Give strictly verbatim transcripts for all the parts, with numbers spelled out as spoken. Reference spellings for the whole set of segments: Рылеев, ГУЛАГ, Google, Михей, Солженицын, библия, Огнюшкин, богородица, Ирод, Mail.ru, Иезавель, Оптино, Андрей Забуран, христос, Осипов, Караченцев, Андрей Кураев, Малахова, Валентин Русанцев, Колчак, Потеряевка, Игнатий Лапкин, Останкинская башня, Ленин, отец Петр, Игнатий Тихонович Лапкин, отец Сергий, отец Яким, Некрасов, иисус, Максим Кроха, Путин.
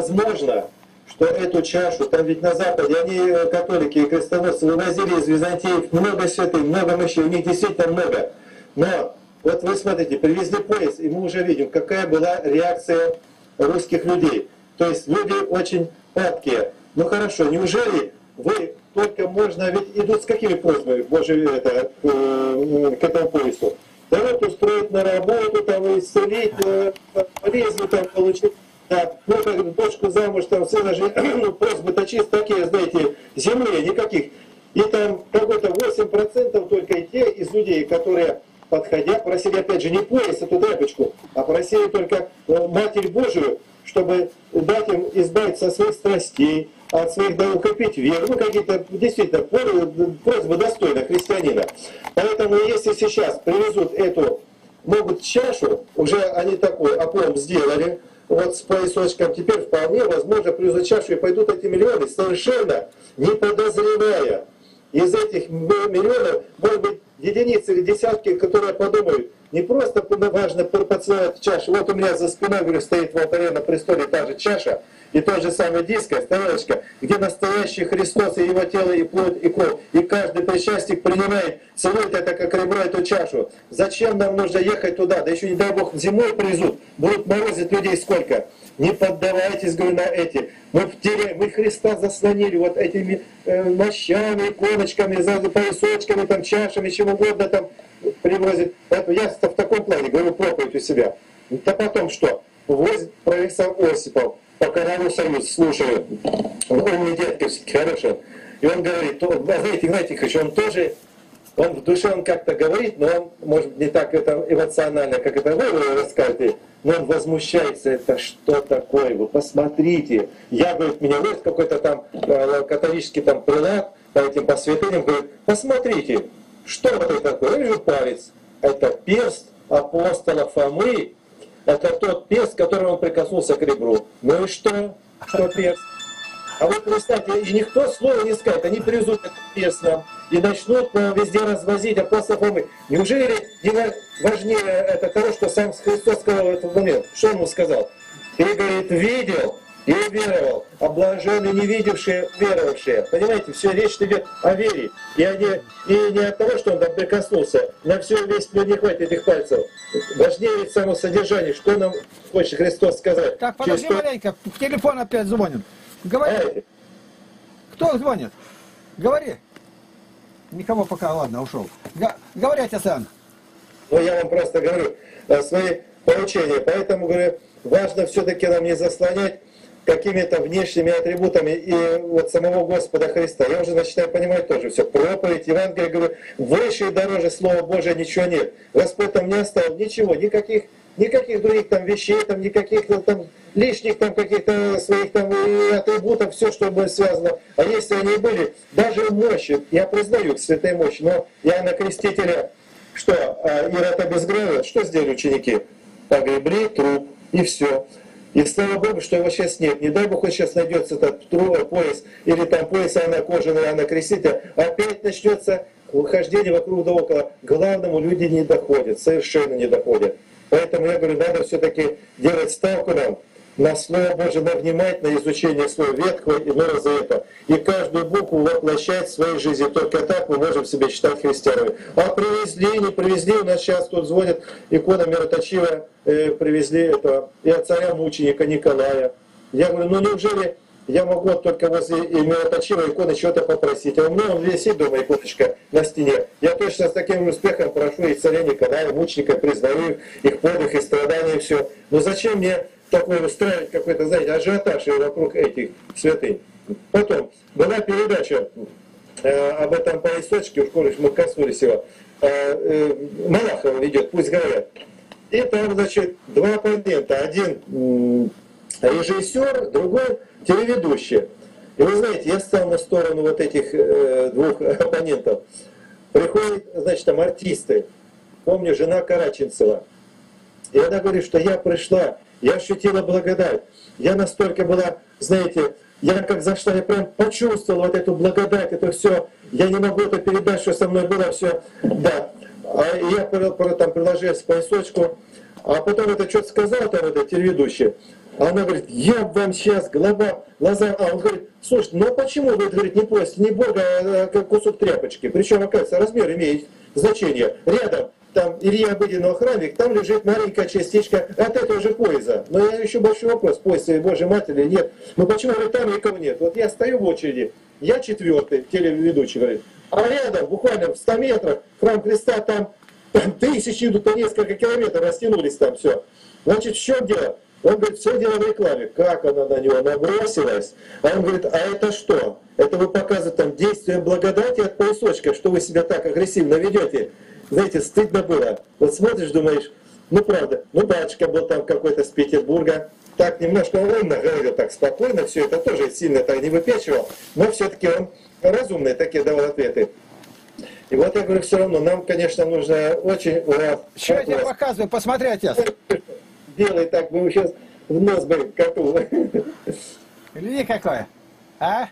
возможно, что эту чашу, там ведь на Западе, они, католики и крестоносцы, вывозили из Византии много святых, много мощей, у них действительно много. Но вот вы смотрите, привезли поезд, и мы уже видим, какая была реакция русских людей. То есть люди очень падкие. Ну хорошо, неужели вы только можно, ведь идут с какими просьбами, Боже, это, к, к этому поясу? Да вот устроить на работу, там, исцелить, полезно там получить, да, ну, как, дочку замуж, там, сына же, ну, просьбы-то чисто такие, знаете, земли никаких. И там какой-то восемь процентов только те из людей, которые, подходя, просили, опять же, не пояс, эту тряпочку, а просили только Матерь Божию, чтобы дать им избавиться от своих страстей, от своих дорог, копить веру, ну какие-то действительно просьбы достойны христианина. Поэтому если сейчас привезут эту, могут чашу, уже они такой оплом сделали, вот с поясочком, теперь вполне возможно привезут чашу и пойдут эти миллионы, совершенно не подозревая. Из этих миллионов, может быть, единицы или десятки, которые подумают, не просто важно поцеловать чашу. Вот у меня за спиной, говорю, стоит в алтаре на престоле та же чаша и тот же самый диско, тарелочка, где настоящий Христос и Его тело, и плоть, и кровь. И каждый причастник принимает, целует это, как ребро, эту чашу. Зачем нам нужно ехать туда? Да еще, не дай Бог, зимой привезут, будут морозить людей сколько. Не поддавайтесь, говорю, на эти. Мы, теряем, мы Христа заслонили вот этими э, мощами, иконочками, поясочками, там, чашами, чем угодно там привозят. Я в таком плане говорю проповедь у себя. Да потом что? Возит профессор Осипов по каналу «Союз». Слушаю. Умный дядька все-таки, хороший. И он говорит, он, знаете, Игнатий Тихонович, он тоже, он в душе он как-то говорит, но он, может, не так это эмоционально, как это вы расскажете, но он возмущается, это что такое, вы посмотрите. Я, говорит, меня вот какой-то там католический там прилад по этим по святыням, говорит, посмотрите, что это такое, я вижу палец, это перст апостола Фомы, это тот перст, которым он прикоснулся к ребру. Ну и что, что перст? А вот представьте, и никто слова не скажет, они привезут этот перст нам и начнут нам везде развозить апостола Фомы. Неужели не важнее это того, что сам Христос сказал в этот момент? Что он ему сказал? И говорит, видел и веровал, а блаженные не видевшие, веровавшие. Понимаете, все речь идет о вере. И, они, и не от того, что он там прикоснулся, на все весь мир не хватит этих пальцев. Важнее ведь само содержание, что нам хочет Христос сказать. Так, подожди что... маленько, в телефон опять звонит. Говори. Эй. Кто звонит? Говори. Никого пока, ладно, ушел. Говори, отец Ан. Ну, я вам просто говорю свои поручения. Поэтому, говорю, важно все-таки нам не заслонять какими-то внешними атрибутами и вот самого Господа Христа. Я уже начинаю понимать тоже все. Проповедь, Евангелие, говорю, выше и дороже Слова Божия ничего нет. Господь там не оставил ничего, никаких, никаких других там вещей, там, никаких там лишних там каких-то своих там атрибутов, все, что было связано. А если они были, даже мощи, я признаю к святой мощи, но Иоанна Крестителя, что Ирод обезглавил, что сделали ученики? Погребли труп, и все. И слава Богу, что его сейчас нет. Не дай Бог, он сейчас найдется этот пояс, или там пояс Иоанна Кожаного, Иоанна Крестителя. Опять начнется ухождение вокруг да около. Главному люди не доходят, совершенно не доходят. Поэтому я говорю, надо все-таки делать ставку нам на Слово Божие, на внимательное изучение Слова Ветхого и Нового Завета. И каждую букву воплощать в своей жизни. Только так мы можем себя считать христианами. А привезли, не привезли, у нас сейчас тут звонят икона мироточивая, э, привезли этого, и от царя-мученика Николая. Я говорю, ну неужели я могу только возле мироточивой иконы чего-то попросить? А у меня он висит дома, иконочка, на стене. Я точно с таким успехом прошу и царя Николая, мученика, признаю их подвиг и страдания, и все. Но зачем мне такой устраивать какой-то, знаете, ажиотаж вокруг этих святынь. Потом, была передача э, об этом поясочке, уж коли мы коснулись его, э, э, Малахова ведет, пусть говорят. И там, значит, два оппонента. Один э, режиссер, другой телеведущий. И вы знаете, я стал на сторону вот этих э, двух оппонентов. Приходят, значит, там артисты. Помню, жена Караченцева. И она говорит, что я пришла, я ощутила благодать. Я настолько была, знаете, я как зашла, я прям почувствовала вот эту благодать, это все. Я не могу это передать, что со мной было все. Да. А я там приложила поясочку, а потом это что-то сказал там, это телеведущий. Она говорит, я вам сейчас глаза, глаза... А он говорит, слушайте, ну почему вы, говорит, не просите не Бога, а кусок тряпочки? Причем, оказывается, размер имеет значение. Рядом, там, Илья Обыденного храмик, там лежит маленькая частичка от этого же поезда. Но я еще большой вопрос, поезд Божьей Матери нет. Ну почему, говорит, там никого нет? Вот я стою в очереди, я четвертый, телеведущий говорит, а рядом, буквально в ста метрах, храм Христа, там, там тысячи идут по несколько километров, растянулись там все. Значит, в чем дело? Он говорит, все дело в рекламе. Как она на него набросилась? А он говорит, а это что? Это вы показываете там действие благодати от поясочка, что вы себя так агрессивно ведете. Знаете, стыдно было. Вот смотришь, думаешь, ну правда, ну батюшка был там какой-то с Петербурга. Так немножко умно говорил, так спокойно, все это тоже сильно так не выпячивал. Но все-таки он разумные такие давал ответы. И вот я говорю, все равно нам, конечно, нужно очень... Что я тебе показываю? Посмотри, отец. Делай так, мы сейчас в нос бы коту. Гляди какой, а?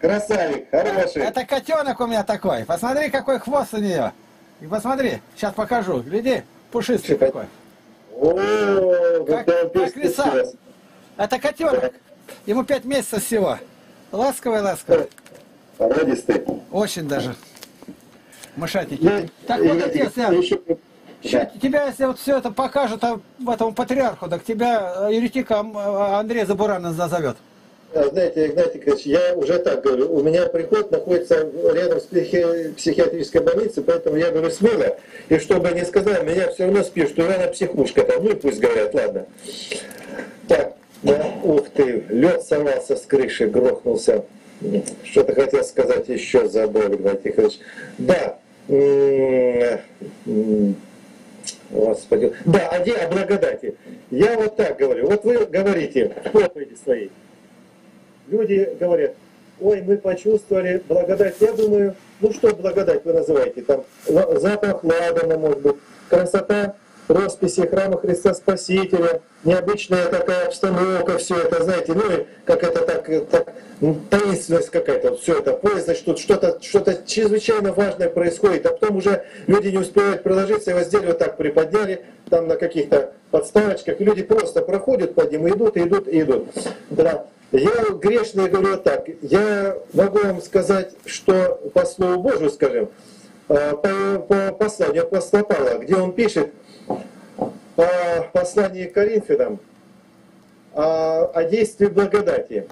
Красавик, хороший. Это котенок у меня такой. Посмотри, какой хвост у нее. И посмотри, сейчас покажу. Гляди, пушистый какой. О, как, как лиса. Это котенок. Ему пять месяцев всего. Ласковый, ласковый. Породистый. Очень даже. Мышатники. Я, так я, вот, отец, я... Еще... Сейчас да. Тебя, если вот все это покажут а, этому патриарху, так тебя еретика Андрей Забурана назовет. Да, знаете, Игнатий Ильич, я уже так говорю, у меня приход находится рядом с психи... психиатрической больницей, поэтому я говорю смело. И чтобы не сказали, меня все равно спишут, что рано психушка там, ну и пусть говорят, ладно. Так, да, ух ты, лед сорвался с крыши, грохнулся. Что-то хотел сказать еще, забыл, Игнатий Ильич. Да. Господи. Да, о, о благодати. Я вот так говорю. Вот вы говорите в проповеди своей. Люди говорят, ой, мы почувствовали благодать. Я думаю, ну что благодать вы называете? Там запах ладана, может быть, красота росписи храма Христа Спасителя, необычная такая обстановка, все это, знаете, ну и как это так, так ну, таинственность какая-то, вот все это, поезд, значит, что-то что-то чрезвычайно важное происходит, а потом уже люди не успевают приложиться, его с дерева так приподняли, там на каких-то подставочках, и люди просто проходят под ним, идут, идут, идут. Да. Я грешный говорю так, я могу вам сказать, что по Слову Божию, скажем, по, по посланию апостола Павла, где он пишет, по посланию к Коринфянам о, о действии благодати.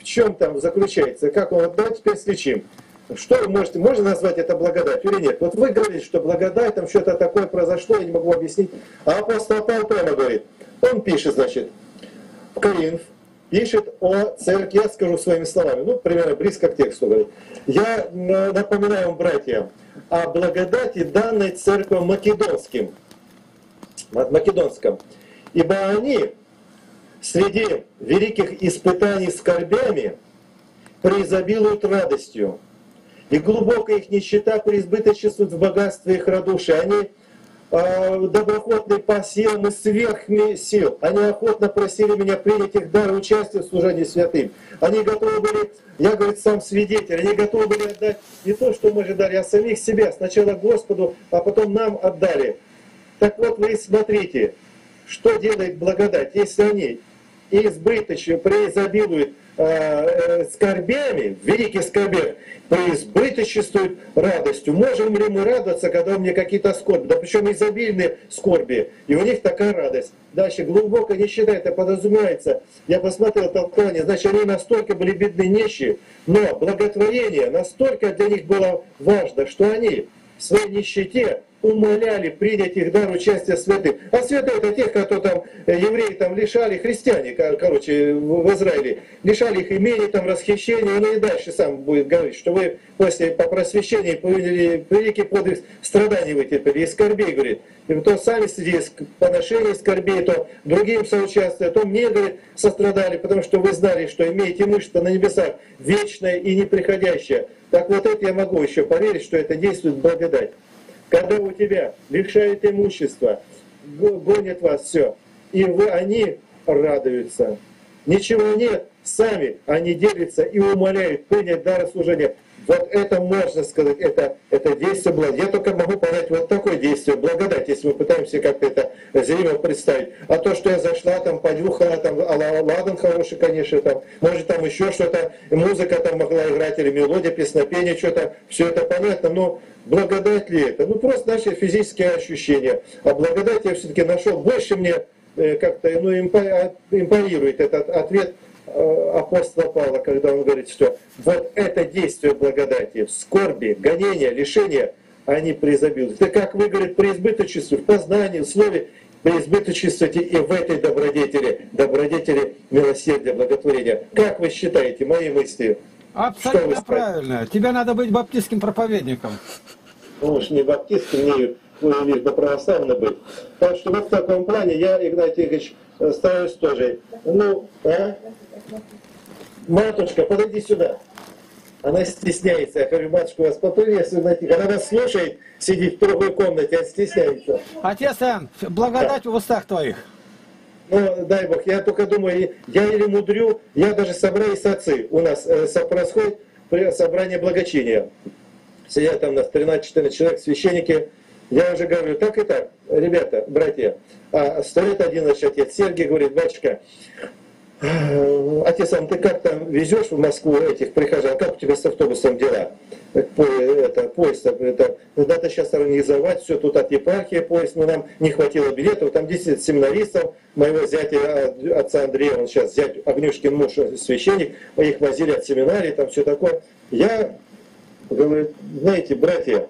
В чем там заключается? Как он отдать, теперь слечим. Что вы можете, можно назвать это благодатью или нет? Вот вы говорите, что благодать, там что-то такое произошло, я не могу объяснить. А апостол Павел прямо говорит, он пишет, значит, в Коринф, пишет о церкви, я скажу своими словами, ну, примерно близко к тексту говорит. Я напоминаю вам, братья, о благодати данной церкви македонским. Македонском. Ибо они среди великих испытаний скорбями преизобилуют радостью, и глубокая их нищета преизбыточествует в богатстве их радушия. Они э, доброхотны по силам и сверх сил. Они охотно просили меня принять их дар участия в служении святым. Они готовы были, я, говорит, сам свидетель, они готовы были отдать не то, что мы ожидали, а самих себя. Сначала Господу, а потом нам отдали. Так вот, вы смотрите, что делает благодать, если они избыточно преизобилуют э, э, скорбями, в великих скорбях, преизбыточествуют радостью. Можем ли мы радоваться, когда у меня какие-то скорби? Да причем изобильные скорби, и у них такая радость. Дальше, глубоко нищета, это подразумевается. Я посмотрел толкование, значит, они настолько были бедны, нищие, но благотворение настолько для них было важно, что они в своей нищете умоляли принять их дар участия святых. А святые это тех, кто там, евреи там лишали, христиане, короче, в Израиле, лишали их имени, там, расхищения, ну и дальше сам будет говорить, что вы после по просвещению приняли великий подвиг страданий вы теперь, и скорбей, говорит. И то сами среди поношений скорбей, то другим соучаствовали, то мне, говорит, сострадали, потому что вы знали, что имеете имущество на небесах, вечное и неприходящее. Так вот это я могу еще поверить, что это действует благодать. Когда у тебя лишают имущества, гонят вас все, и вы, они радуются. Ничего нет, сами они делятся и умоляют принять дар служения. Вот это можно сказать, это, это действие благодати. Я только могу понять вот такое действие благодать, если мы пытаемся как-то это зримо представить. А то, что я зашла, там понюхала, там ладан хороший, конечно, там, может там еще что-то, музыка там могла играть, или мелодия, песнопение, что-то, все это понятно, но благодать ли это? Ну просто наши физические ощущения. А благодать я все-таки нашел, больше мне как-то ну, импонирует этот ответ апостола Павла, когда он говорит, что вот это действие благодати, скорби, гонения, лишения, они преизобилуют. Это как вы, говорит, преизбыточествуете в познании, в слове, преизбыточествуете и в этой добродетели, добродетели милосердия, благотворения. Как вы считаете, мои мысли? Абсолютно правильно. Тебе надо быть баптистским проповедником. Ну уж не баптистским, не лишь бы православным быть. Так что вот в таком плане я, Игнатий Тихонович, стараюсь тоже. Ну, а? Матушка, подойди сюда. Она стесняется. Я говорю, матушка, у вас поприветствую. Она нас слушает, сидит в другой комнате, а стесняется. Отец Ан, благодать да. в устах твоих. Ну, дай Бог, я только думаю, я или мудрю, я даже собрались отцы. У нас происходит собрание благочиния. Сидят там у нас тринадцать-четырнадцать человек, священники. Я уже говорю, так и так, ребята, братья. А стоит один наш отец Сергий, говорит, батюшка, отец, а ты как там везешь в Москву этих прихожан, как у тебя с автобусом дела? По, это, поезд, это, надо сейчас организовать, все тут от епархии поезд, но нам не хватило билетов, там десять семинаристов, моего зятя, отца Андрея, он сейчас зять Огнюшкин муж, священник, мы их возили от семинарии, там все такое. Я говорю, знаете, братья,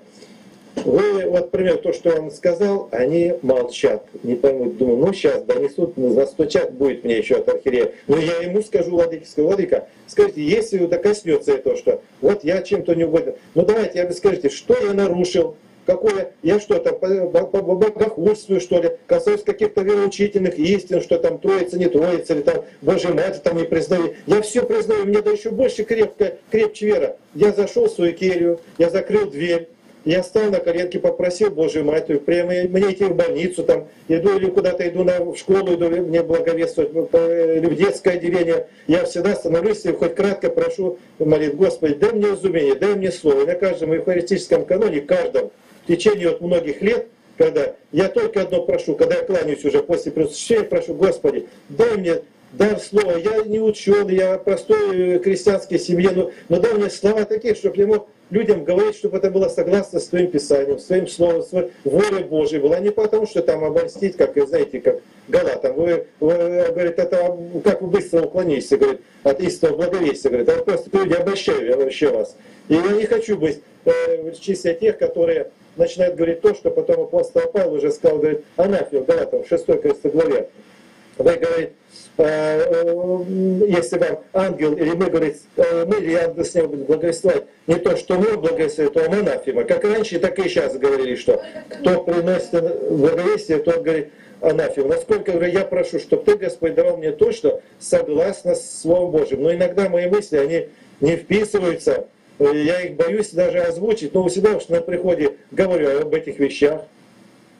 вы, вот, пример, то, что он сказал, они молчат, не поймут. Думаю, ну сейчас донесут, застучат будет мне еще от архиерея. Но я ему скажу, владыке, владыка, скажите, если докоснется этого, что вот я чем-то не угоден, ну давайте, вы скажите, что я нарушил, какое, я что там, богохульствую, что ли, касаюсь каких-то вероучительных истин, что там троица, не троица, или там, Божья Мать там не признаю. Я все признаю, мне да еще больше крепко, крепче вера. Я зашел в свою келью, я закрыл дверь. Я встал на коленке, попросил Божию Мать, прямо мне идти в больницу, там, иду или куда-то иду на, в школу, иду мне благовествовать, или в детское отделение. Я всегда становлюсь и хоть кратко прошу, молит, Господи, дай мне разумение, дай мне слово. И на каждом евхаристическом каноне, каждом, в течение вот многих лет, когда я только одно прошу, когда я кланяюсь уже после причащения, прошу, Господи, дай мне... Дар слова, я не ученый, я простой крестьянской семье, но, но дай мне слова такие, чтобы я мог людям говорить, чтобы это было согласно с твоим писанием, с твоим словом, с твоей волей Божьей была. Не потому, что там обольстить, как, знаете, как Галатам. Вы, вы, говорит, это как вы быстро уклонились, говорит, от истинного благовестия, говорит, а просто люди, обольщаю я вообще вас. И я не хочу быть э, в числе тех, которые начинают говорить то, что потом апостол Павел уже сказал, говорит, анафема Галатам, шестой главе. Вы, говорит, если вам ангел, или мы, говорит, мы или ангел с ним будет благословлять, не то, что мы благословляем, то он анафема. Как раньше, так и сейчас говорили, что кто приносит благовестие, тот, говорит, анафема. Насколько, говорю, я прошу, чтобы ты, Господь, давал мне то, что согласно с Словом Божьим. Но иногда мои мысли, они не вписываются, я их боюсь даже озвучить, но у себя уж на приходе говорю об этих вещах.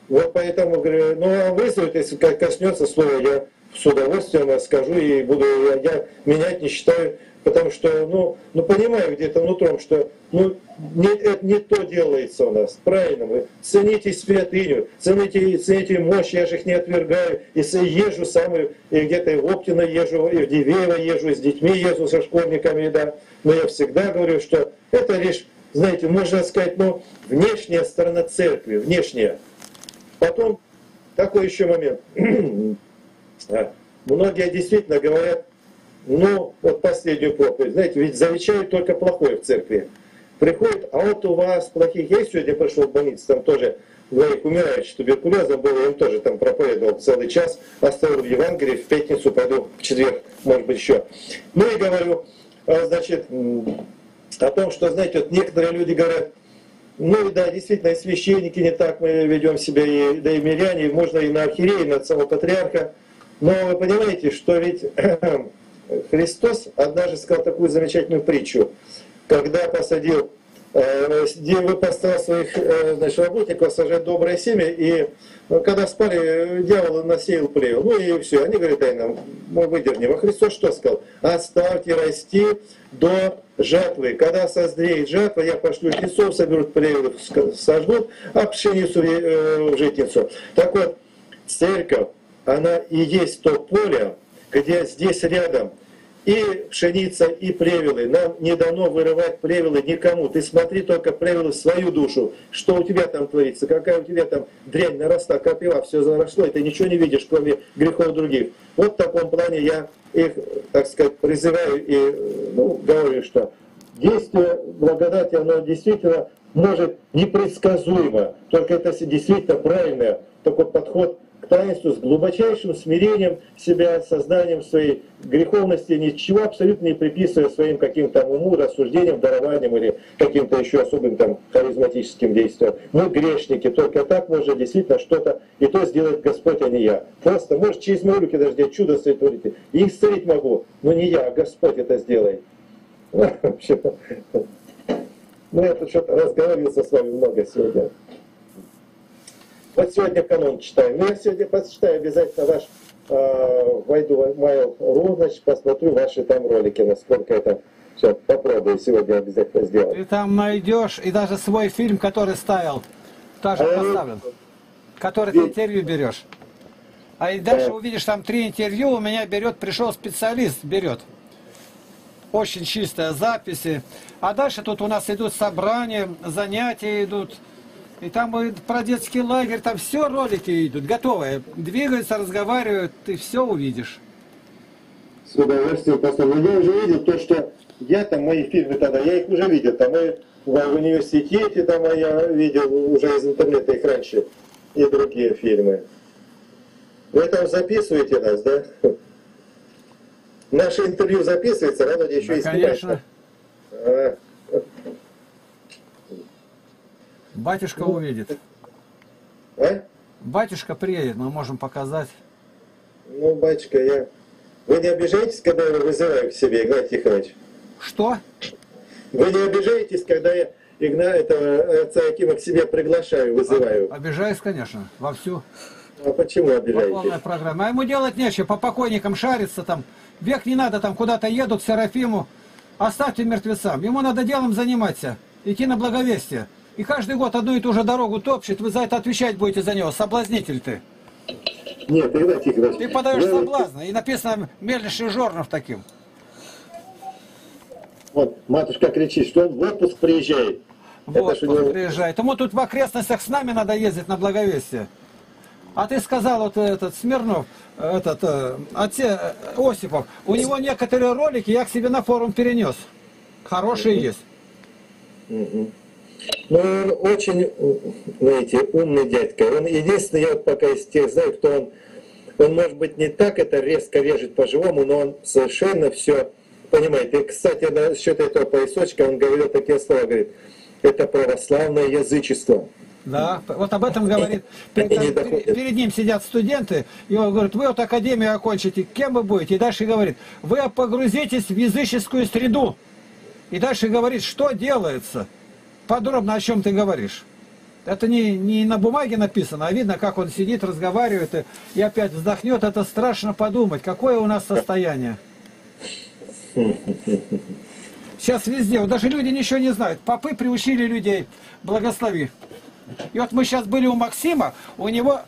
Вот поэтому, говорю, ну а вызовет, если коснется слова, я с удовольствием расскажу и буду, я, я менять не считаю, потому что, ну, ну понимаю где-то внутром, что ну, не, это не то делается у нас, правильно, вы цените святыню, цените, цените мощь, я же их не отвергаю, если езжу сам, и где-то и в Оптино езжу, и в Дивеево езжу, и с детьми езжу, со школьниками, да, но я всегда говорю, что это лишь, знаете, можно сказать, ну, внешняя сторона церкви, внешняя. Потом такой еще момент. Многие действительно говорят, ну, вот последнюю проповедь, знаете, ведь замечают только плохое в церкви. Приходит, а вот у вас плохих есть, сегодня пришел в больницу, там тоже двоих умирающих туберкулезом было, я им тоже там проповедовал целый час, оставил в Евангелии, в пятницу пойду, в четверг, может быть, еще. Ну и говорю, значит, о том, что, знаете, вот некоторые люди говорят, ну да, действительно, и священники не так мы ведем себя, и, да и миряне, и можно и на архиерея, и на самого патриарха. Но вы понимаете, что ведь Христос однажды сказал такую замечательную притчу, когда посадил где вы поставил своих значит, работников сажать доброе семя, и когда спали, дьявол насеял плевел. Ну и все, они говорят, дай нам, мы выдернем. А Христос что сказал? Оставьте расти до жатвы. Когда созреет жатва, я пошлю птенцов, соберут плевел, сожгут, а пшеницу в житницу. Так вот, церковь, она и есть то поле, где здесь рядом и пшеница, и плевелы. Нам не дано вырывать плевелы никому. Ты смотри только плевелы в свою душу. Что у тебя там творится, какая у тебя там дрянь наросла, копила, все заросло, и ты ничего не видишь, кроме грехов других. Вот в таком плане я их, так сказать, призываю и ну, говорю, что действие благодати, оно действительно может непредсказуемо. Только это действительно правильный такой подход к таинству с глубочайшим смирением себя, сознанием своей греховности, ничего абсолютно не приписывая своим каким-то уму, рассуждениям, дарованиям или каким-то еще особым там харизматическим действиям. Мы грешники, только так можно действительно что-то, и то сделает Господь, а не я. Просто, может, через мои руки даже чудо сотворите. И исцелить могу, но не я, а Господь это сделает. Ну, вообще-то, ну, я тут что-то разговаривался с вами много сегодня. Вот сегодня канон читаем. Ну, я сегодня почитаю обязательно ваш, э, войду в mail точка ru, значит, посмотрю ваши там ролики, насколько это все попробую сегодня обязательно сделать. Ты там найдешь и даже свой фильм, который ставил, тоже а поставлен, я... который ты интервью берешь. А и дальше да. увидишь там три интервью, у меня берет, пришел специалист, берет. Очень чистая записи. А дальше тут у нас идут собрания, занятия идут. И там про детский лагерь, там все ролики идут, готовые. Двигаются, разговаривают, ты все увидишь. С удовольствием посмотрим. Я уже видел то, что я там, мои фильмы тогда, я их уже видел. Там и в университете там я видел уже из интернета их раньше. И другие фильмы. Вы там записываете нас, да? Наше интервью записывается, рано еще да, и конечно. А. Батюшка увидит. А? Батюшка приедет, мы можем показать. Ну, батюшка, я... Вы не обижаетесь, когда я вызываю к себе, Игнатий Тихонович? Что? Вы не обижаетесь, когда я Игна... этого отца Якима к себе приглашаю, вызываю? А, обижаюсь, конечно, вовсю. А почему обижаетесь? Вот полная программа. А ему делать нечего, по покойникам шарится там. Век не надо, там куда-то едут, Серафиму. Оставьте мертвецам. Ему надо делом заниматься, идти на благовестие. И каждый год одну и ту же дорогу топчет, вы за это отвечать будете за него. Соблазнитель ты. Нет, тогда тихо. Ты подаешь да, соблазна. И написано мельничный жорнов таким. Вот, матушка кричит, что он в отпуск приезжает. В это отпуск него... приезжает. Ему тут в окрестностях с нами надо ездить на благовестие. А ты сказал, вот этот Смирнов, этот отец Осипов, у него некоторые ролики я к себе на форум перенес. Хорошие угу. есть. Угу. Ну, он очень, знаете, умный дядька. Он единственный, я вот пока из тех знаю, кто он, он, может быть, не так это резко режет по-живому, но он совершенно все понимает. И, кстати, насчет этого поясочка он говорил такие слова, говорит, это православное язычество. Да, вот об этом говорит. Перед, перед ним сидят студенты, и он говорит, вы вот академию окончите, кем вы будете? И дальше говорит, вы погрузитесь в языческую среду. И дальше говорит, что делается. Подробно о чем ты говоришь. Это не, не на бумаге написано, а видно, как он сидит, разговаривает и, и опять вздохнет. Это страшно подумать, какое у нас состояние. Сейчас везде, вот даже люди ничего не знают. Попы приучили людей, благослови. И вот мы сейчас были у Максима, у него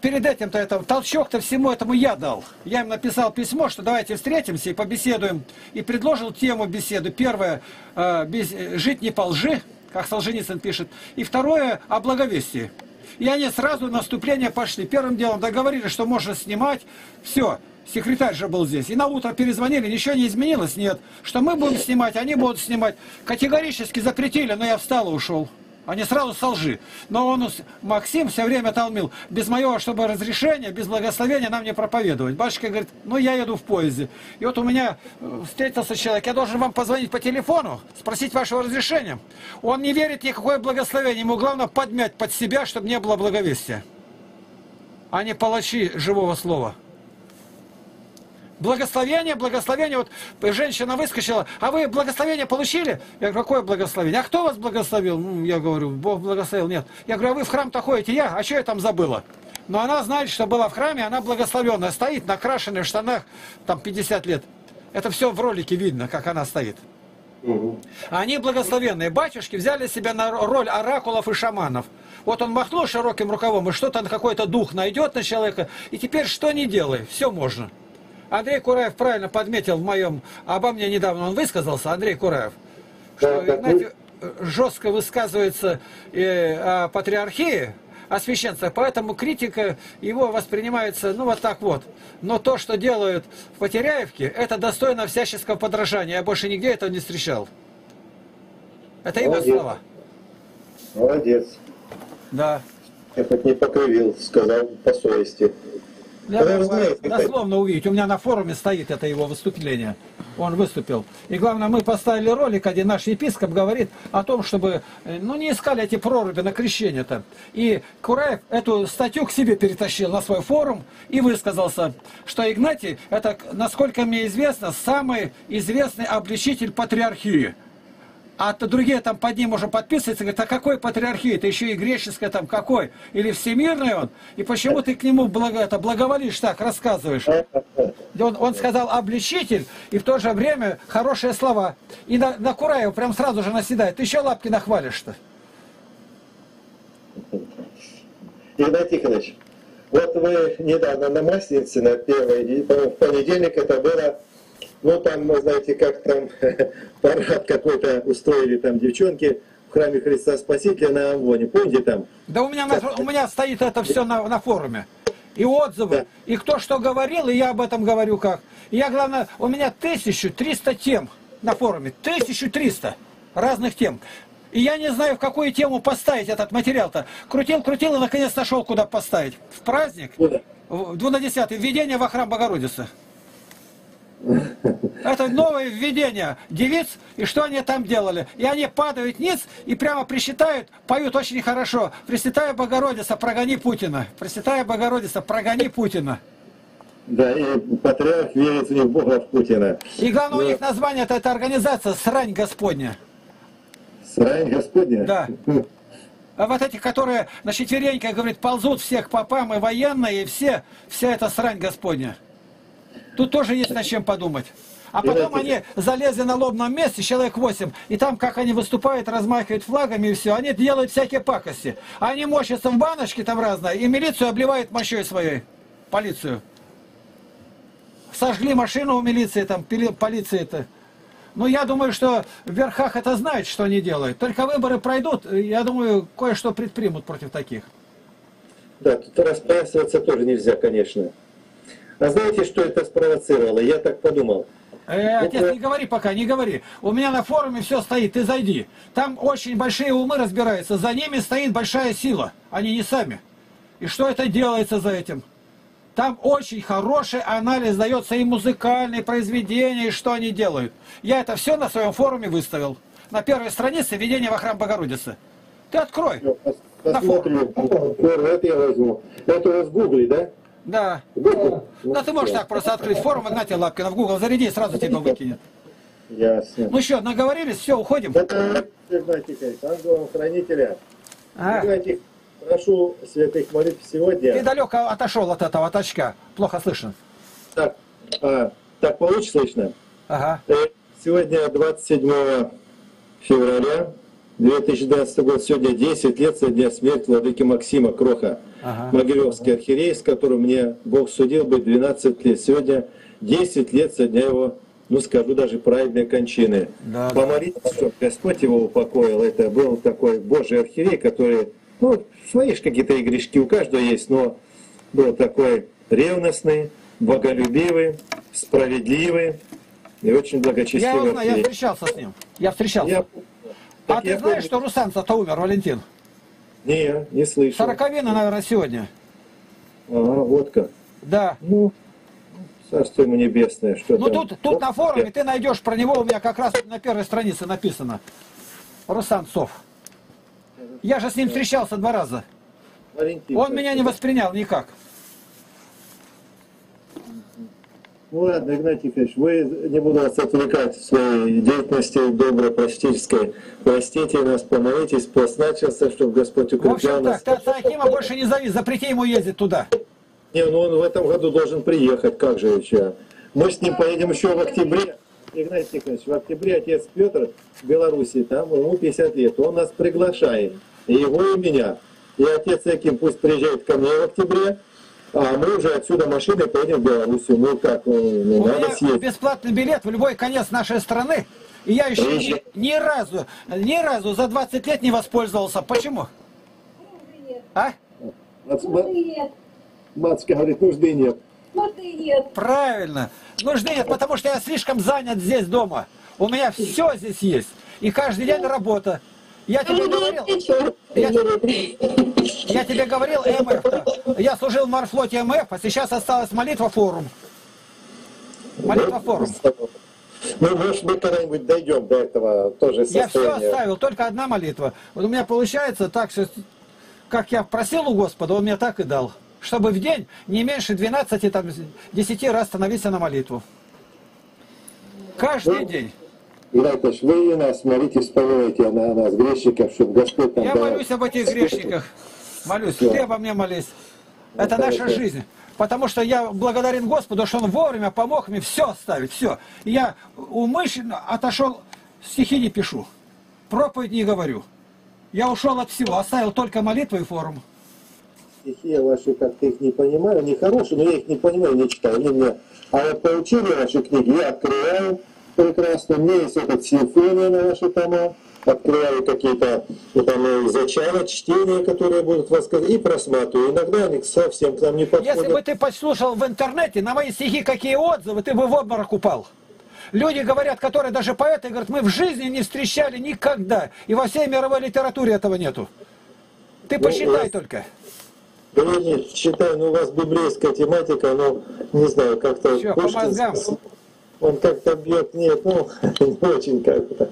перед этим-то этому, толчок-то всему этому я дал. Я им написал письмо, что давайте встретимся и побеседуем. И предложил тему беседы. Первое, э, без, жить не по лжи, как Солженицын пишет, и второе о благовестии. И они сразу на вступление пошли. Первым делом договорились, что можно снимать. Все, секретарь же был здесь. И на утро перезвонили, ничего не изменилось, нет. Что мы будем снимать, они будут снимать. Категорически запретили, но я встал и ушел. Они сразу со лжи. Но он, Максим, все время толмил. Без моего, чтобы разрешения, без благословения нам не проповедовать. Батюшка говорит, ну я еду в поезде. И вот у меня встретился человек, я должен вам позвонить по телефону, спросить вашего разрешения. Он не верит в никакое благословение, ему главное подмять под себя, чтобы не было благовестия. А не палачи живого слова. Благословение, благословение. Вот женщина выскочила. А вы благословение получили? Я говорю, какое благословение? А кто вас благословил? Ну, я говорю, Бог благословил. Нет. Я говорю, а вы в храм-то ходите? Я? А что я там забыла? Но она знает, что была в храме, она благословенная. Стоит накрашенная в штанах, там пятьдесят лет. Это все в ролике видно, как она стоит. Угу. Они благословенные. Батюшки взяли себя на роль оракулов и шаманов. Вот он махнул широким рукавом, и что-то, какой-то дух найдет на человека. И теперь что не делай, все можно. Андрей Кураев правильно подметил в моем... Обо мне недавно он высказался, Андрей Кураев. Что Игнатий жестко высказывается э, о патриархии, о священствах, поэтому критика его воспринимается, ну, вот так вот. Но то, что делают в Потеряевке, это достойно всяческого подражания. Я больше нигде этого не встречал. Это его слова. Молодец. Да. Я хоть не покривил, сказал по совести. Я знаю, дословно увидеть. У меня на форуме стоит это его выступление. Он выступил. И главное, мы поставили ролик, где наш епископ говорит о том, чтобы, ну, не искали эти проруби на крещение-то. И Кураев эту статью к себе перетащил на свой форум и высказался, что Игнатий, это, насколько мне известно, самый известный обличитель патриархии. А то другие там под ним уже подписываются, говорят, а какой патриархия, это еще и греческая там, какой, или всемирный он, и почему ты к нему благо, это, благоволишь так, рассказываешь. Он, он сказал обличитель, и в то же время хорошие слова. И на, на Кураева прям сразу же наседает, ты еще лапки нахвалишь-то. Игнатий Тихонович, вот вы недавно на Масленице, на первый, в понедельник это было... Ну, там, знаете, как там парад какой-то устроили там девчонки в храме Христа Спасителя на Амвоне. Помните там? Да у меня, у меня стоит это все на, на форуме. И отзывы, да. И кто что говорил, и я об этом говорю как. И я, главное, у меня тысяча триста тем на форуме. тысяча триста разных тем. И я не знаю, в какую тему поставить этот материал-то. Крутил, крутил и, наконец, нашел, куда поставить. В праздник? Куда? В двунадесятый. Введение во храм Богородицы. Это новое введение девиц, и что они там делали. И они падают ниц, и прямо причитают, поют очень хорошо. «Пресвятая Богородица, прогони Путина! Пресвятая Богородица, прогони Путина!» Да, и патриарх верит в них Бога, в Путина. И главное, но... у них название это организация «Срань Господня». «Срань Господня»? Да. А вот эти, которые на четвереньках, говорит, ползут всех попам, и военные, и все, вся эта «Срань Господня». Тут тоже есть над чем подумать. А потом они залезли на лобном месте, человек восемь, и там, как они выступают, размахивают флагами и все, они делают всякие пакости. Они мочатся в баночке там разные, и милицию обливают мочой своей, полицию. Сожгли машину у милиции, там, полиции-то. Ну, я думаю, что в верхах это знают, что они делают. Только выборы пройдут, я думаю, кое-что предпримут против таких. Да, тут распрашиваться тоже нельзя, конечно. А знаете, что это спровоцировало? Я так подумал. Э, отец, это... не говори пока, не говори. У меня на форуме все стоит, ты зайди. Там очень большие умы разбираются, за ними стоит большая сила, они не сами. И что это делается за этим? Там очень хороший анализ дается, и музыкальные произведения, и что они делают. Я это все на своем форуме выставил. На первой странице «Введение во храм Богородицы». Ты открой. Посмотрю. Это я возьму. Это у вас в Гугле, да? Да. Google. Да, ты можешь так просто открыть форум Игнатия Лапкина в Google, заряди, сразу тебя выкинет. Ясно. Ну что, наговорились, все, уходим. Это Игнатий Тихонович, ангелом хранителя. Ага. Игнатий, прошу святых молитв сегодня. Ты далеко отошел от этого, от очка. Плохо слышно. Так, а, так получше слышно? Ага. Сегодня двадцать седьмое февраля две тысячи двенадцатого года, сегодня десять лет со дня смерти владыки Максима Кроха. Ага. Могилевский архиерей, с которым мне Бог судил бы двенадцать лет. Сегодня десять лет со дня его, ну скажу, даже праведной кончины. Да, помолитесь, да, чтобы Господь его упокоил. Это был такой Божий архиерей, который, ну, свои какие-то грешки у каждого есть, но был такой ревностный, боголюбивый, справедливый и очень благочестивый. Я, узнаю, я встречался с ним. Я встречался. Я... А так ты знаешь, помню, что Русанцев-то умер, Валентин? Не, не слышал. Сороковина, наверное, сегодня. Ага, вот как. Да. Ну, царство ему небесное. Что ну, там? тут, тут на форуме ты найдешь про него, у меня как раз на первой странице написано. Русанцев. Я же с ним встречался два раза. Валентин, Он меня не воспринял никак. Ну ладно, Игнатий Тихонович, вы, не буду вас отвлекать в своей деятельности доброй, практической. Простите нас, помолитесь, пост начался, чтобы Господь укреплял нас. В общем так, ты от Якима больше не завис, запрети ему ездить туда. Не, ну он в этом году должен приехать, как же еще. Мы с ним поедем еще в октябре. Игнатий Тихонович, в октябре отец Петр в Беларуси, там ему пятьдесят лет, он нас приглашает, и его, и меня. И отец Яким пусть приезжает ко мне в октябре, а мы уже отсюда машиной поедем в Белоруссию. Ну как, ну, надо съездить. Бесплатный билет в любой конец нашей страны, и я еще ни, ни разу, ни разу за двадцать лет не воспользовался. Почему? А? Матушка говорит, нужды нет. Нужды нет. Правильно. Нужды нет, потому что я слишком занят здесь дома. У меня все здесь есть. И каждый день работа. Я тебе говорил, я, я тебе говорил, МФ-то. Я служил в морфлоте МФ, а сейчас осталась молитва форум. Молитва форум. Мы, может, мы когда-нибудь дойдем до этого тоже состояния. Я все оставил, только одна молитва. Вот у меня получается так, что, как я просил у Господа, Он мне так и дал. Чтобы в день не меньше двенадцати, там, десяти раз становиться на молитву. Каждый вы, день. Игнатьевич, вы и нас молитесь, вспоминайте на нас, грешников, чтобы Господь нам... Я дал... молюсь об этих грешниках. Молюсь. Да. Ты обо мне молись. Да. Это да, наша да. жизнь. Потому что я благодарен Господу, что Он вовремя помог мне все оставить, все. И я умышленно отошел, стихи не пишу, проповедь не говорю. Я ушел от всего, оставил только молитву и форум. Стихи ваши, как-то их не понимаю, они хорошие, но я их не понимаю, не читаю. Они меня... А вот поучили ваши книги, я открываю прекрасно, мне есть эта симфония на ваши тома, открываю какие-то зачала, чтения, которые будут рассказывать, и просматриваю. Иногда они совсем к нам не подходят. Если бы ты послушал в интернете на мои стихи какие отзывы, ты бы в обморок упал. Люди говорят, которые даже поэты, говорят, мы в жизни не встречали никогда, и во всей мировой литературе этого нету. Ты ну, посчитай вас... только. Да я не считаю, но у вас библейская тематика, но не знаю, как-то... Все, по мозгам. Он как-то бьет, нет, ну, не очень как-то.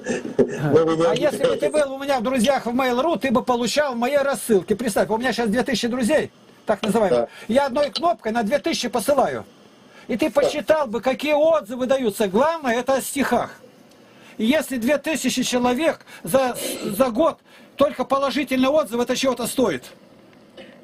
А если бы ты был у меня в друзьях в Mail.ru, ты бы получал мои рассылки. Представь, у меня сейчас две тысячи друзей, так называемых. Да. Я одной кнопкой на две тысячи посылаю. И ты посчитал бы, какие отзывы даются. Главное, это о стихах. И если две тысячи человек за, за год только положительный отзыв, это чего-то стоит.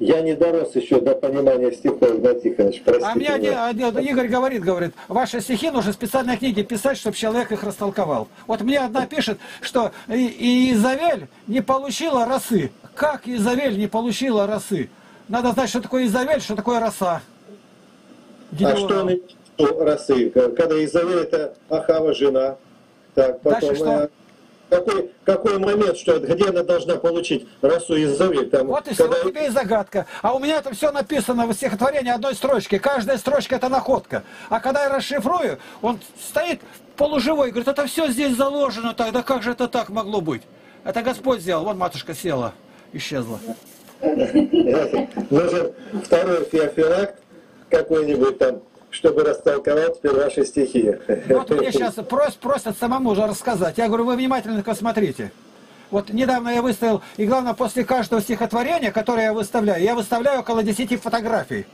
Я не дорос еще до понимания стихов, Игнатий Тихонович, простите. А мне Игорь говорит, говорит, ваши стихи нужно специальные книги писать, чтобы человек их растолковал. Вот мне одна пишет, что Иезавель не получила росы. Как Иезавель не получила росы? Надо знать, что такое Иезавель, что такое роса. Гидеон. А что она росы? Когда Иезавель это Ахава жена. Так, потом... Дальше что? Какой, какой момент, что где она должна получить росу Иезавель? Там, вот и все, когда... у тебя и загадка. А у меня это все написано в стихотворении одной строчки. Каждая строчка это находка. А когда я расшифрую, он стоит полуживой и говорит, это все здесь заложено, тогда как же это так могло быть? Это Господь сделал, вон матушка села, исчезла. Нужен второй феофилакт какой-нибудь там, чтобы растолковать теперь ваши стихи. Вот мне сейчас просят, просят самому же рассказать. Я говорю, вы внимательно смотрите. Вот недавно я выставил, и главное, после каждого стихотворения, которое я выставляю, я выставляю около десяти фотографий.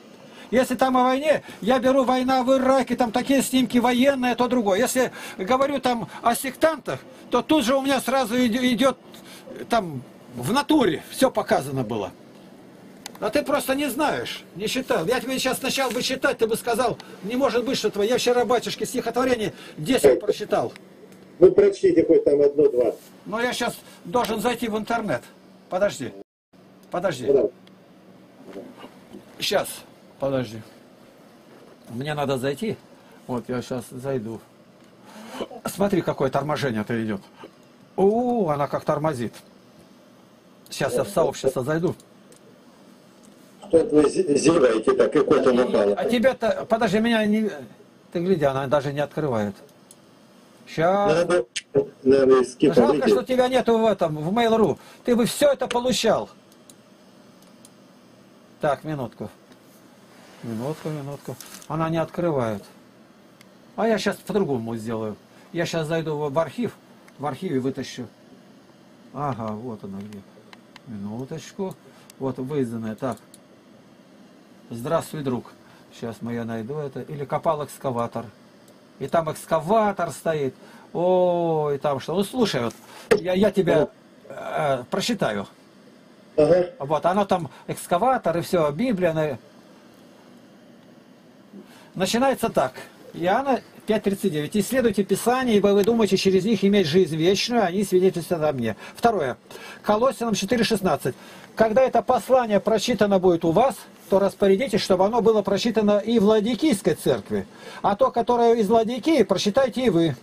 Если там о войне, я беру «Война в Ираке», там такие снимки военные, то другое. Если говорю там о сектантах, то тут же у меня сразу идет там в натуре, все показано было. А ты просто не знаешь, не считал. Я тебе сейчас сначала бы считать, ты бы сказал, не может быть, что твое. Я вчера, батюшки, стихотворение десять прочитал. Ну, прочтите хоть там одно-два. Ну, я сейчас должен зайти в интернет. Подожди. Подожди. Сейчас. Подожди. Мне надо зайти. Вот, я сейчас зайду. Смотри, какое торможение-то идет. О, она как тормозит. Сейчас я в сообщество зайду. Вы зеваете так, и кота напала. А тебя-то, подожди, меня не... Ты гляди, она даже не открывает. Сейчас... Надо, надо жалко, что тебя нету в этом, в Mail.ru. Ты бы все это получал. Так, минутку. Минутку, минутку. Она не открывает. А я сейчас по-другому сделаю. Я сейчас зайду в архив, в архиве вытащу. Ага, вот она где. Минуточку. Вот выизданная, так. Здравствуй, друг. Сейчас мы я найду это. Или копал экскаватор. И там экскаватор стоит. О, и там что? Ну, слушай, вот, я, я тебя э, прочитаю. Ага. Вот, оно там экскаватор и все, Библия. Она... Начинается так. Иоанна пять тридцать девять. «Исследуйте Писание, ибо вы думаете через них иметь жизнь вечную, они свидетельствуют о мне». Второе. Колоссянам четыре шестнадцать. «Когда это послание прочитано будет у вас, то распорядитесь, чтобы оно было прочитано и в Ладикийской церкви, а то, которое из Ладикии, прочитайте и вы».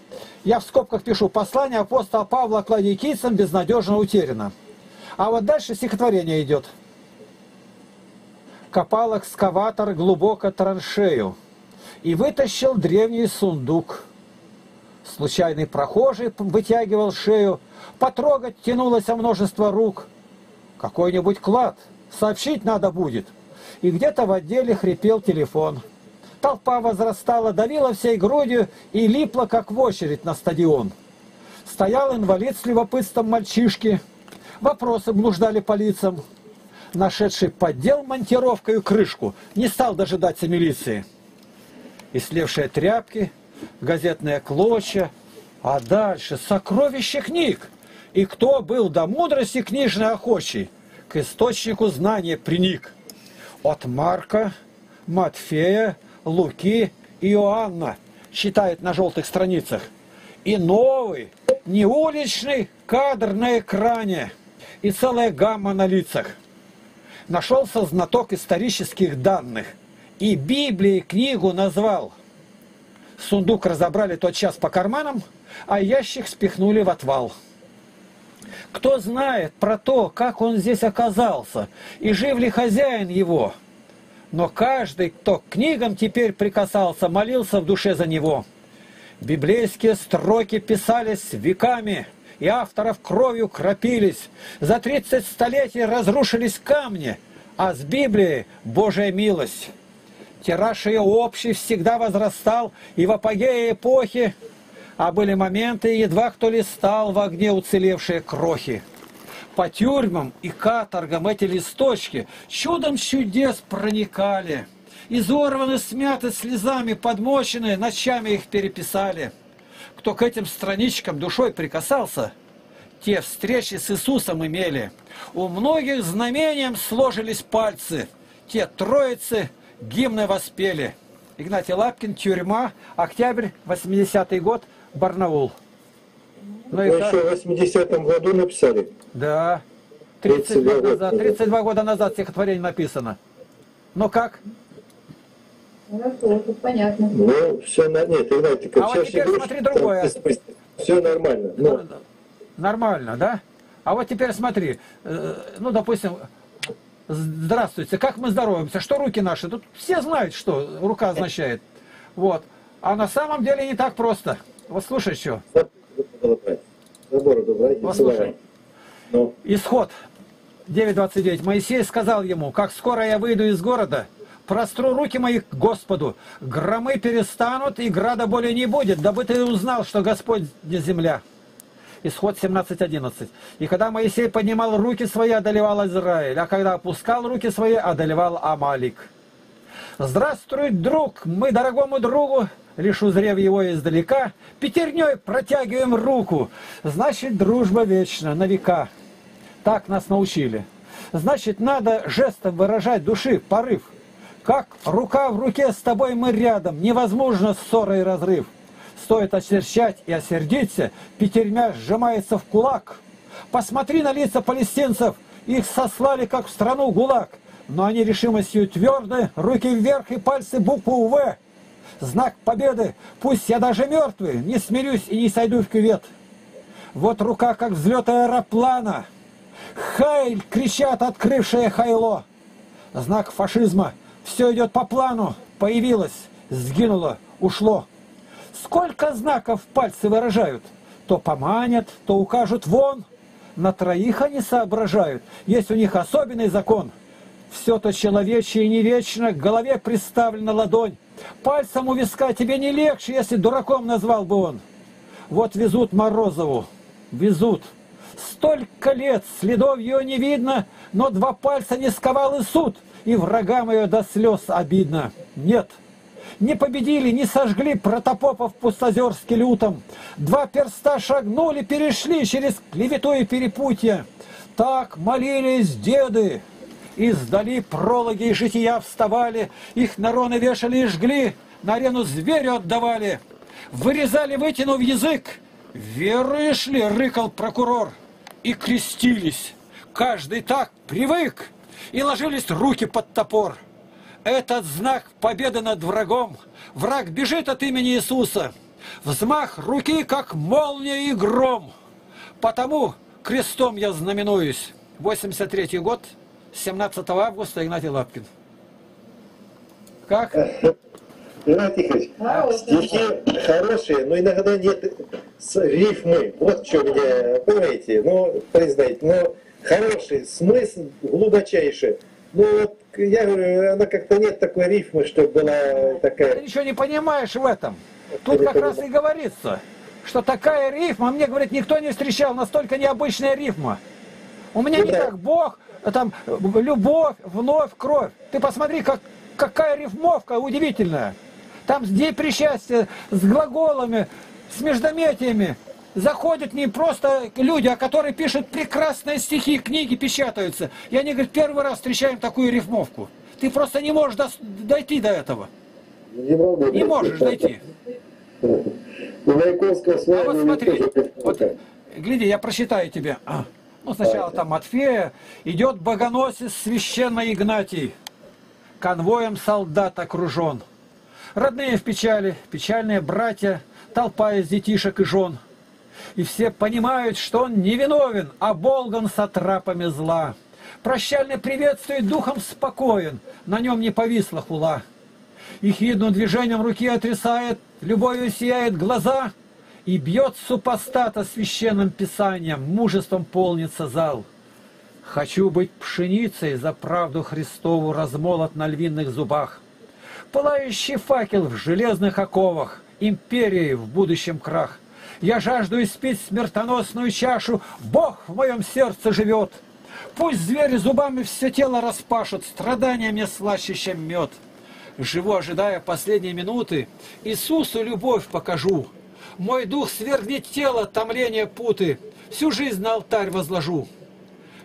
Я в скобках пишу: «Послание апостола Павла к ладикийцам безнадежно утеряно». А вот дальше стихотворение идет. «Копал экскаватор глубоко траншею и вытащил древний сундук. Случайный прохожий вытягивал шею, потрогать тянулось множество рук. Какой-нибудь клад, сообщить надо будет. И где-то в отделе хрипел телефон. Толпа возрастала, давила всей грудью и липла, как в очередь на стадион. Стоял инвалид с любопытством мальчишки, вопросы блуждали по лицам. Нашедший поддел монтировкой крышку, не стал дожидаться милиции. Ислевшие тряпки, газетные клочья, а дальше сокровище книг. И кто был до мудрости книжной охочий, к источнику знания приник. От Марка, Матфея, Луки и Иоанна», читает на желтых страницах, «и новый, не уличный кадр на экране, и целая гамма на лицах. Нашелся знаток исторических данных, и Библии книгу назвал. Сундук разобрали тотчас по карманам, а ящик спихнули в отвал. Кто знает про то, как он здесь оказался, и жив ли хозяин его? Но каждый, кто к книгам теперь прикасался, молился в душе за него. Библейские строки писались веками, и авторов кровью кропились. За тридцать столетий разрушились камни, а с Библией Божья милость. Тираж ее общий всегда возрастал, и в апогее эпохи, а были моменты, едва кто листал в огне уцелевшие крохи. По тюрьмам и каторгам эти листочки чудом чудес проникали. Изорваны, смяты, слезами подмоченные, ночами их переписали. Кто к этим страничкам душой прикасался, те встречи с Иисусом имели. У многих знамением сложились пальцы, те троицы гимны воспели». Игнатий Лапкин, «Тюрьма», октябрь, восьмидесятый год, Барнаул. Ну, еще так... в восьмидесятом году написали. Да. тридцать два, тридцать два, года, тридцать два года назад стихотворение написано. Ну как? Хорошо, тут понятно. Ну, все на... Нет, Игнатий, а вот теперь игрушки, смотри другое. Там, все нормально. Но... Ну, нормально, да? А вот теперь смотри. Ну, допустим... «Здравствуйте, как мы здороваемся, что руки наши?» Тут все знают, что рука означает. Вот. А на самом деле не так просто. Вот слушай, что. Вот слушай. Исход девять двадцать девять. «Моисей сказал ему: как скоро я выйду из города, простру руки мои к Господу, громы перестанут, и града более не будет, дабы ты узнал, что Господь не земля». Исход семнадцать одиннадцать. «И когда Моисей поднимал руки свои, одолевал Израиль, а когда опускал руки свои, одолевал Амалик». «Здравствуй, друг! Мы дорогому другу, лишь узрев его издалека, пятерней протягиваем руку. Значит, дружба вечна, на века. Так нас научили. Значит, надо жестом выражать души порыв. Как рука в руке, с тобой мы рядом, невозможно ссора и разрыв. Стоит осерчать и осердиться, пятерня сжимается в кулак. Посмотри на лица палестинцев, их сослали, как в страну ГУЛАГ, но они решимостью тверды, руки вверх и пальцы букву «В». Знак победы, пусть я даже мертвый, не смирюсь и не сойду в кювет. Вот рука, как взлет аэроплана. Хайль, кричат открывшее хайло. Знак фашизма, все идет по плану, появилось, сгинуло, ушло. Сколько знаков пальцы выражают? То поманят, то укажут вон. На троих они соображают. Есть у них особенный закон. Все то человечье и не вечно, к голове приставлена ладонь. Пальцем у виска тебе не легче, если дураком назвал бы он. Вот везут Морозову, везут. Столько лет, следов ее не видно, но два пальца не сковал и суд. и врагам ее до слез обидно. Нет. Не победили, не сожгли протопопов пустозерски лютом. Два перста шагнули, перешли через клевету и перепутье. Так молились деды. Издали прологи и жития вставали, их нароны вешали и жгли, на арену зверю отдавали. Вырезали, вытянув язык. Веры шли, рыкал прокурор. И крестились. Каждый так привык. И ложились руки под топор. Этот знак победы над врагом. Враг бежит от имени Иисуса. Взмах руки, как молния и гром. Потому крестом я знаменуюсь. восемьдесят третий год, семнадцатого августа, Игнатий Лапкин. Как? Игнатий Тихонович, а, стихи да. хорошие, но иногда нет рифмы. Вот что меня, понимаете, ну, признайте, но хороший смысл глубочайший. Ну вот, я говорю, она как-то нет такой рифмы, что была такая... Ты ничего не понимаешь в этом. Тут это как раз и говорится, что такая рифма, мне, говорит, никто не встречал, настолько необычная рифма. У меня да. не так Бог, там, любовь, вновь, кровь. Ты посмотри, как, какая рифмовка удивительная. Там где причастие с глаголами, с междометиями. Заходят не просто люди, а которые пишут прекрасные стихи, книги печатаются. И они говорят, первый раз встречаем такую рифмовку. Ты просто не можешь до... дойти до этого. Не, могу, не можешь дойти. А вот смотри, вот, гляди, я прочитаю тебе. А, ну сначала там Матфея. Идет богоносец священный Игнатий. Конвоем солдат окружен. Родные в печали, печальные братья, толпа из детишек и жен. И все понимают, что он невиновен, оболган сатрапами зла. Прощальный приветствует, духом спокоен, на нем не повисла хула. И хидным движением руки отрисает, любовью сияет глаза. И бьет супостата священным писанием, мужеством полнится зал. Хочу быть пшеницей, за правду Христову размолот на львиных зубах. Пылающий факел в железных оковах, империи в будущем крах. Я жажду испить смертоносную чашу, Бог в моем сердце живет. Пусть звери зубами все тело распашут, страдания мне слаще, чем мед. Живу, ожидая последней минуты, Иисусу любовь покажу. Мой дух свергнет тело, томление путы, всю жизнь на алтарь возложу.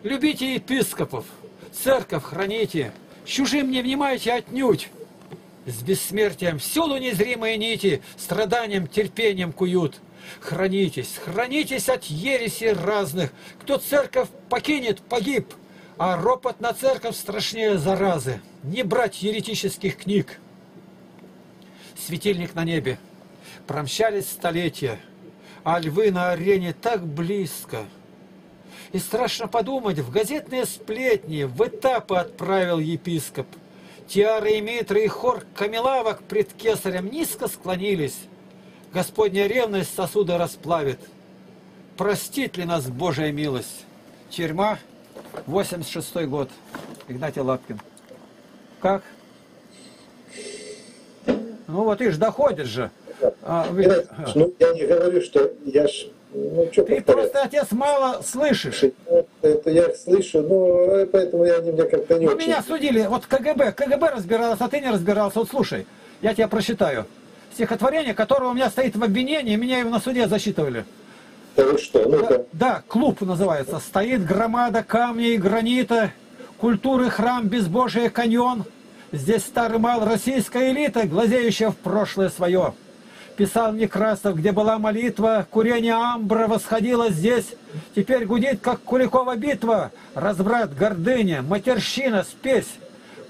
Любите епископов, церковь храните, чужим не внимайте отнюдь. С бессмертием всюду незримые нити, страданием, терпением куют. Хранитесь, хранитесь от ересей разных, кто церковь покинет, погиб. А ропот на церковь страшнее заразы, не брать еретических книг. Светильник на небе, промчались столетия, а львы на арене так близко. И страшно подумать, в газетные сплетни в этапы отправил епископ. Тиары и митры и хор камелавок пред кесарем низко склонились. Господня ревность сосуды расплавит. Простит ли нас Божья милость? Тюрьма, восемьдесят шестой год. Игнатий Лапкин. Как? Ну вот ты ж доходишь же. А, вы... ну, я не говорю, что я ж... Ну, что ты повторяю? Просто, отец, мало слышишь. Это я слышу, но поэтому я не, мне как-то не ну, очень... Меня судили, вот КГБ, КГБ разбирался, а ты не разбирался. Вот слушай, я тебя прочитаю. Стихотворение, которое у меня стоит в обвинении, меня его на суде засчитывали. Да вы что? Ну, да, да, клуб называется. Стоит громада камня и гранита, культуры храм, безбожие каньон. Здесь старый мал российская элита, глазеющая в прошлое свое. Писал Некрасов, где была молитва, курение амбра восходило здесь. Теперь гудит, как Куликова битва, разврат, гордыня, матерщина, спесь.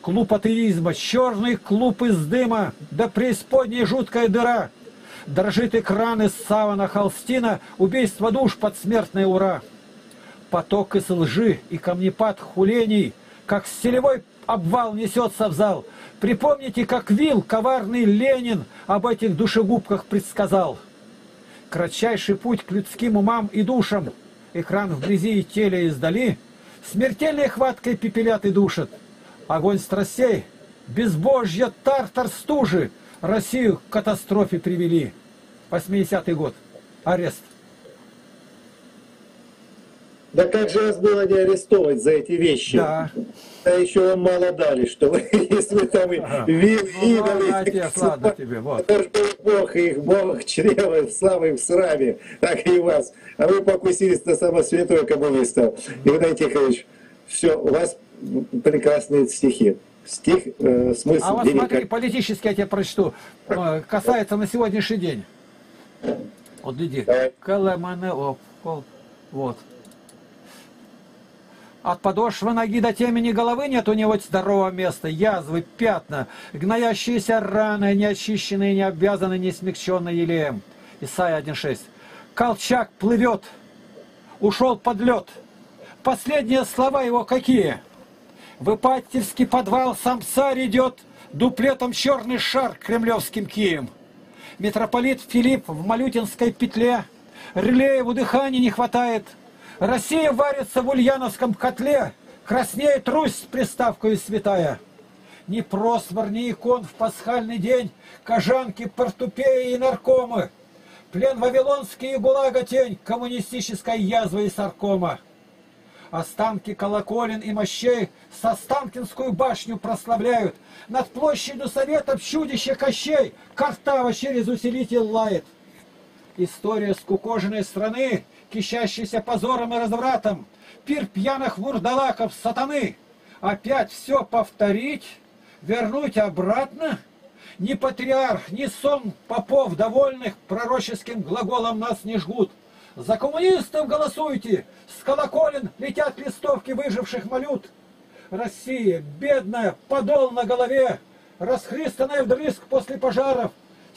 Клуб атеизма, черный клуб из дыма, да преисподней жуткая дыра. Дрожит экран из савана холстина, убийство душ, подсмертное ура. Поток из лжи и камнепад хулений, как селевой обвал несется в зал. Припомните, как вил коварный Ленин об этих душегубках предсказал. Кратчайший путь к людским умам и душам. Экран в грязи и теле издали. Смертельной хваткой пепелят и душат. Огонь страстей, безбожья, тартар, стужи Россию к катастрофе привели. восьмидесятый год. Арест. Да как же вас было не арестовывать за эти вещи? Да. Да еще вам мало дали, что вы, если вы там ага. вил, ну, идолы, ладно, отец, ладно тебе, вот. Бог их, Бог чрева, славы в сраме, так и вас. А вы покусились на самого святого коммуниста. Игнатий Тихонович, все, у вас прекрасные стихи. Стих, э, смысл. А вот смотри, как... политически я тебе прочту. Касается на сегодняшний день. Вот люди. Вот. От подошвы ноги до темени головы нет у него здорового места, язвы, пятна, гноящиеся раны, неочищенные, не обвязанные, не смягченные елеем. Исайя один шесть. Колчак плывет, ушел под лед. Последние слова его какие? В Ипатьевский подвал сам царь идет, дуплетом черный шар кремлевским кием. Митрополит Филипп в Малютинской петле, Рылееву дыхания не хватает. Россия варится в ульяновском котле, краснеет Русь с приставкой святая. Ни просвор, ни икон в пасхальный день, кожанки, портупеи и наркомы. Плен вавилонский и гулага тень коммунистической язвы и саркома. Останки колоколен и мощей со Останкинскую башню прославляют. Над площадью Советов чудище Кощей, Картава через усилитель лает. История скукоженной страны, кищащийся позором и развратом, пир пьяных вурдалаков сатаны. Опять все повторить, вернуть обратно? Ни патриарх, ни сон попов, довольных пророческим глаголом, нас не жгут. За коммунистов голосуйте, с колоколен летят листовки выживших малют. Россия, бедная, подол на голове, расхристанная вдрызг после пожаров,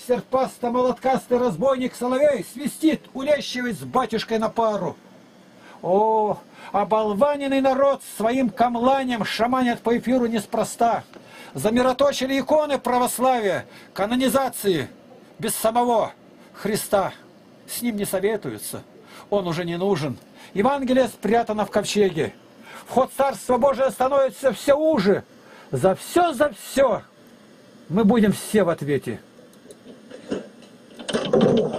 серпасто-молоткастый разбойник соловей свистит, улещиваясь с батюшкой на пару. О, оболваненный народ своим камланием шаманят по эфиру неспроста. Замироточили иконы православия, канонизации без самого Христа. С ним не советуются, он уже не нужен. Евангелие спрятано в ковчеге. Вход Царства Божия становится все уже. За все, за все мы будем все в ответе. Ну,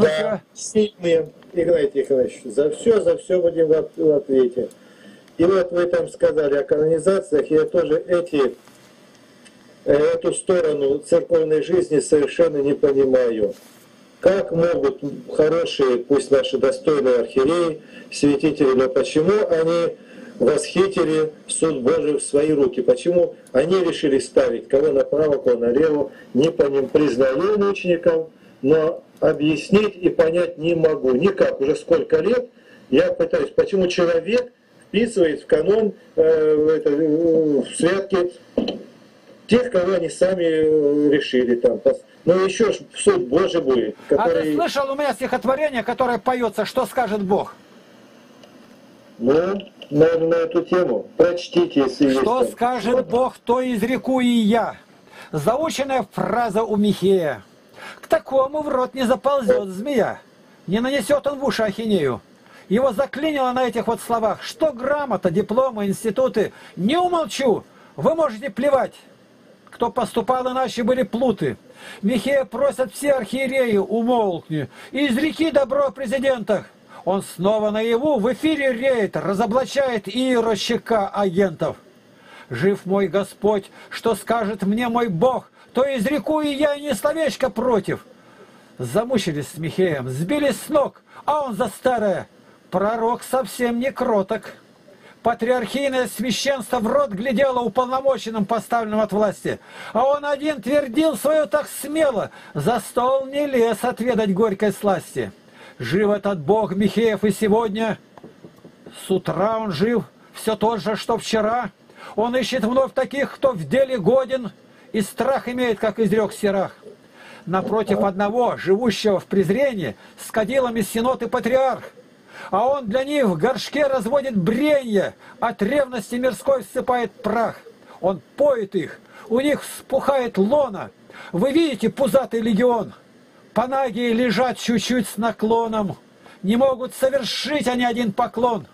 да, сильные, Игнатий Тихонович, за все, за все будем в ответе. И вот вы там сказали о канонизациях, я тоже эти, эту сторону церковной жизни совершенно не понимаю. Как могут хорошие, пусть наши достойные архиереи, святители, но почему они восхитили суд Божий в свои руки? Почему они решили ставить кого направо, кого налево, не по ним признали мучеников, но объяснить и понять не могу никак. Уже сколько лет я пытаюсь, почему человек вписывает в канон, э, в, это, в святки тех, кого они сами решили там. Но еще ж суд Божий будет. Который... А ты слышал, у меня стихотворение, которое поется «Что скажет Бог»? Ну, наверное, на эту тему. Прочтите, если есть. «Что скажет Бог, то изреку и я». Заученная фраза у Михея. К такому в рот не заползет змея, не нанесет он в уши ахинею. Его заклинило на этих вот словах, что грамота, дипломы, институты. Не умолчу, вы можете плевать, кто поступал иначе, были плуты. Михея просят все архиереи, умолкни, изреки добро о президентах. Он снова наяву в эфире реет, разоблачает иерощика агентов. Жив мой Господь, что скажет мне мой Бог, то изреку и я ни словечко против. Замучились с Михеем, сбились с ног, а он за старое. Пророк совсем не кроток. Патриархийное священство в рот глядело уполномоченным, поставленным от власти. А он один твердил свое так смело, за стол не лез отведать горькой сласти. Жив этот Бог Михеев и сегодня. С утра он жив, все тот же, что вчера. Он ищет вновь таких, кто в деле годен, и страх имеет, как изрек Сирах. Напротив одного, живущего в презрении, с кадилами синод и патриарх. А он для них в горшке разводит бренье, от ревности мирской всыпает прах. Он поет их, у них вспухает лона. Вы видите пузатый легион? Панагии лежат чуть-чуть с наклоном. Не могут совершить они один поклон.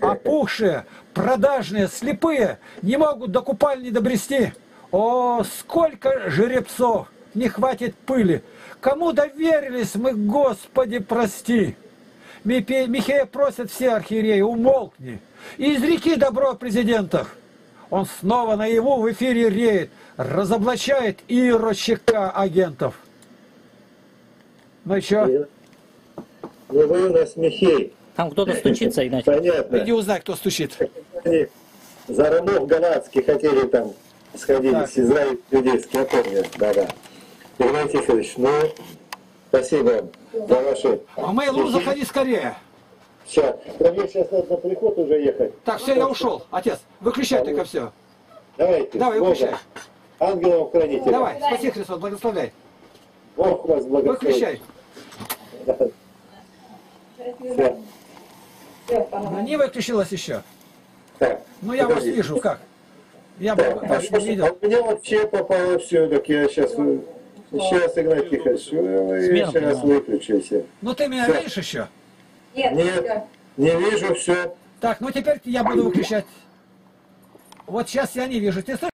Опухшие, продажные, слепые не могут до купальни добрести. О, сколько жеребцов! Не хватит пыли! Кому доверились мы, Господи, прости! Михея просят все архиереи, умолкни. Изреки добро о президентах. Он снова наяву в эфире реет, разоблачает ирочека агентов. Ну и че? Ну вы у нас Михей. Там кто-то стучится, Игнатий. Понятно. Иди узнай, кто стучит. Они за рабов галатских хотели там сходились, так. Израиль иудейский, я помню. Да-да. Игнатий Тихонович, ну, спасибо за ваши... А Мэйлу, заходи скорее. Все. Да мне сейчас надо на приход уже ехать. Так, все, я ушел. Отец, выключай только все. Давайте. Давай, выключай. Ангелов хранителя. Давай, спаси Христос, благословляй. Бог вас благословит. Выключай. Все. Ну, не выключилась еще. Так, ну я подожди. Вас вижу, как? Я так, бы, а что, видел. А у меня вообще попало все, так я сейчас, сейчас играть не хочу, и еще раз выключился. Ну ты меня все. Видишь еще? Нет, Нет, не вижу все. Так, ну теперь я буду выключать. Вот сейчас я не вижу. Ты слышишь?